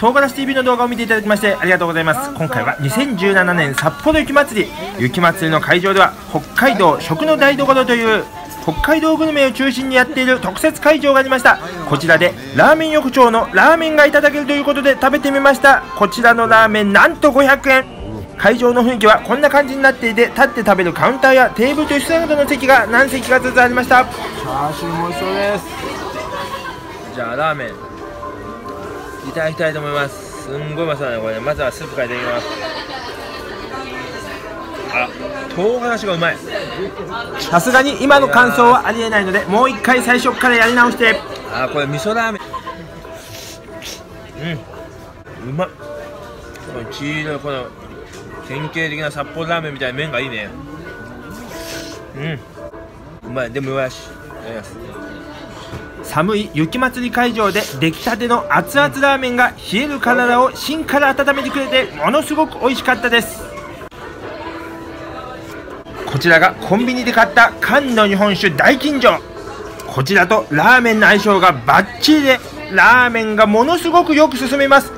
唐辛子 TV の動画を見ていただきましてありがとうございます。今回は2017年札幌雪まつり、雪まつりの会場では北海道食の台所という北海道グルメを中心にやっている特設会場がありました。こちらでラーメン横丁のラーメンがいただけるということで食べてみました。こちらのラーメンなんと500円。会場の雰囲気はこんな感じになっていて、立って食べるカウンターやテーブルと椅子などの席が何席かずつありました。チャーシューも美味しそうです。じゃあラーメンいただきたいと思います。すんごいうまそうだねこれね。まずはスープからいただきます。あ、唐辛子がうまい。さすがに今の感想はありえないので、もう一回最初からやり直して。あ、これ味噌ラーメン、うん、うまっ。この黄色いこの典型的な札幌ラーメンみたいな麺がいいね。うん、うまい。でもうまいし。寒い雪まつり会場で出来たての熱々ラーメンが冷える体を芯から温めてくれてものすごく美味しかったです。こちらがコンビニで買った缶の日本酒大吟醸。こちらとラーメンの相性がバッチリで、ラーメンがものすごくよく進みます。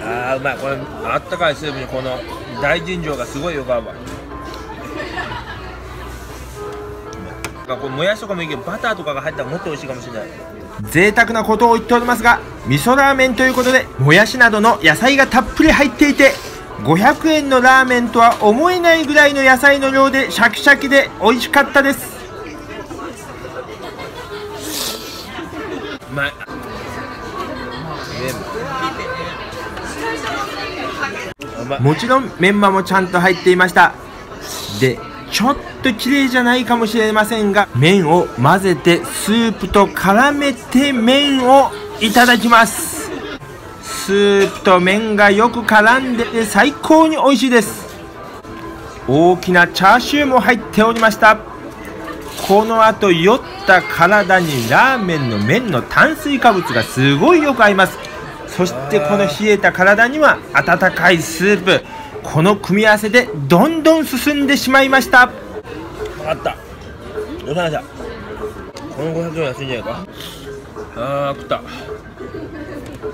あーうまい。これあったかいスープにこの大吟醸がすごいよく合うわ。もやしとかもいいけどバターとかが入ったらもっと美味しいかもしれない。贅沢なことを言っておりますが、味噌ラーメンということでもやしなどの野菜がたっぷり入っていて、500円のラーメンとは思えないぐらいの野菜の量でシャキシャキで美味しかったです。うまい。もちろんメンマもちゃんと入っていました。でちょっと綺麗じゃないかもしれませんが、麺を混ぜてスープと絡めて麺をいただきます。スープと麺がよく絡んでて最高に美味しいです。大きなチャーシューも入っておりました。このあと酔った体にラーメンの麺の炭水化物がすごいよく合います。そしてこの冷えた体には温かいスープ、この組み合わせでどんどん進んでしまいました。あったおさらだ。この500円安いんじゃないか。あー食っ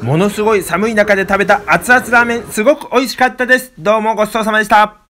た。ものすごい寒い中で食べた熱々ラーメン、すごく美味しかったです。どうもごちそうさまでした。